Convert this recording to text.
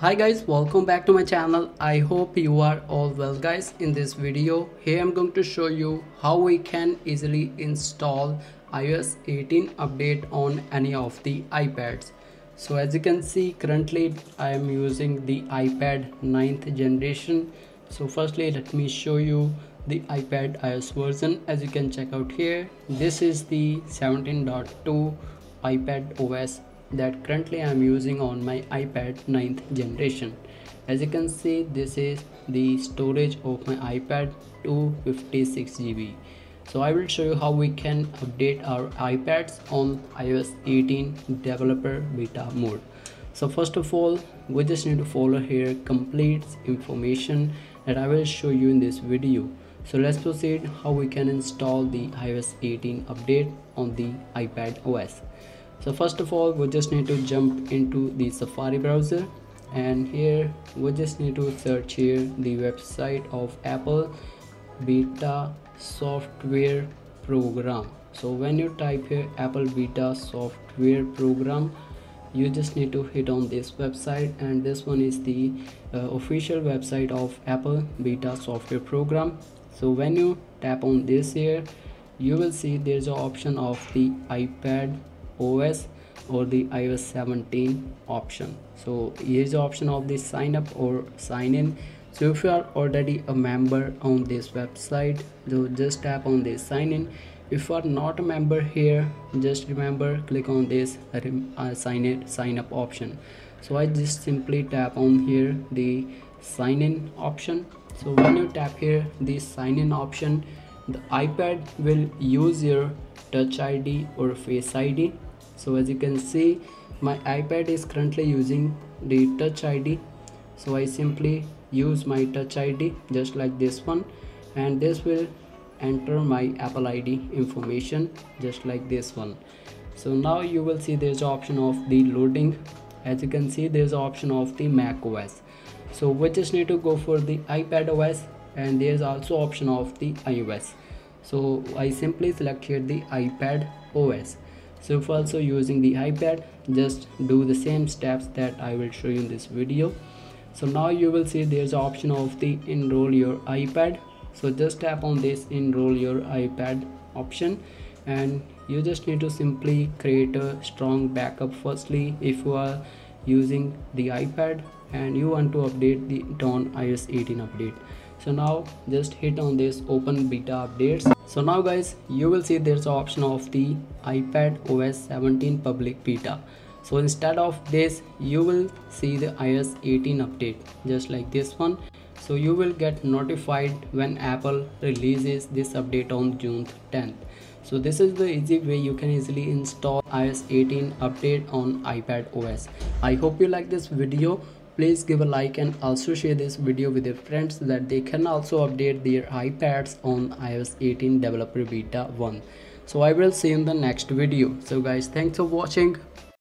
Hi guys, welcome back to my channel. I hope you are all well guys. In this video here I'm going to show you how we can easily install iOS 18 update on any of the iPads. So as you can see, currently I am using the iPad 9th generation. So firstly let me show you the iPad iOS version. As you can check out here, this is the 17.2 iPadOS that currently I am using on my iPad 9th generation. As you can see, this is the storage of my iPad, 256 GB. So I will show you how we can update our iPads on iOS 18 developer beta mode. So first of all, we just need to follow here complete information that I will show you in this video. So let's proceed how we can install the iOS 18 update on the iPad OS. So first of all, we just need to jump into the Safari browser, and here we just need to search here the website of Apple beta software program. So when you type here Apple beta software program, you just need to hit on this website, and this one is the official website of Apple beta software program. So when you tap on this here, you will see there's an option of the iPad OS or the iOS 17 option. So here's the option of the sign up or sign in. So if you are already a member on this website, so just tap on this sign in. If you are not a member here, just remember click on this sign up option. So I just simply tap on here the sign in option. So when you tap here the sign in option, the iPad will use your Touch ID or Face ID. So as you can see, my iPad is currently using the Touch ID. So I simply use my Touch ID just like this one, and this will enter my Apple ID information just like this one. So now you will see there's an option of the loading. As you can see, there's an option of the Mac OS. So we just need to go for the iPad OS, and there's also option of the iOS. So I simply select here the iPad OS. So if also using the iPad, just do the same steps that I will show you in this video. So now you will see there's an option of the enroll your iPad. So just tap on this enroll your iPad option, and you just need to simply create a strong backup firstly if you are using the iPad and you want to update the on iOS 18 update. So now just hit on this open beta updates. So now guys, you will see there's an option of the iPad OS 17 public beta. So instead of this, you will see the iOS 18 update just like this one. So you will get notified when Apple releases this update on June 10th. So this is the easy way you can easily install iOS 18 update on iPad OS. I hope you like this video. Please give a like and also share this video with your friends so that they can also update their iPads on iOS 18 developer beta 1. So I will see you in the next video. So guys, thanks for watching.